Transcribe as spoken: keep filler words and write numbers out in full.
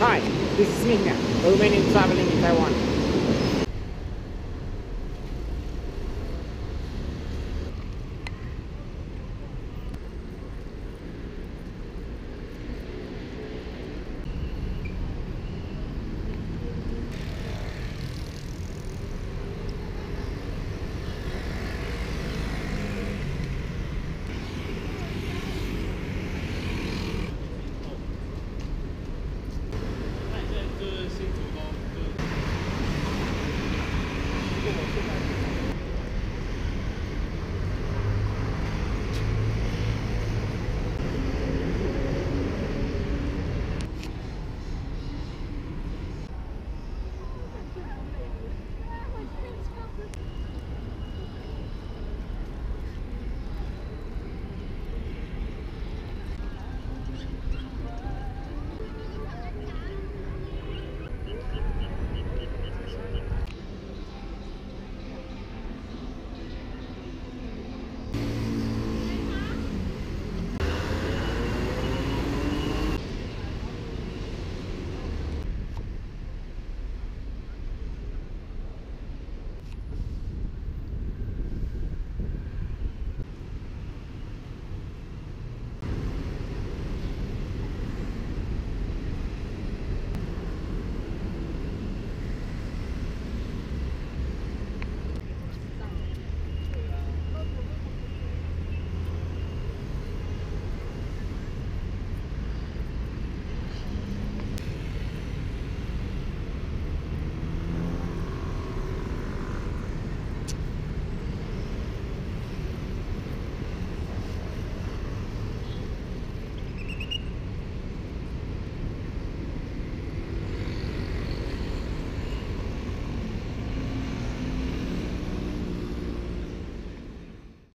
Hi, this is Mihnea, a Romanian traveling in Taiwan.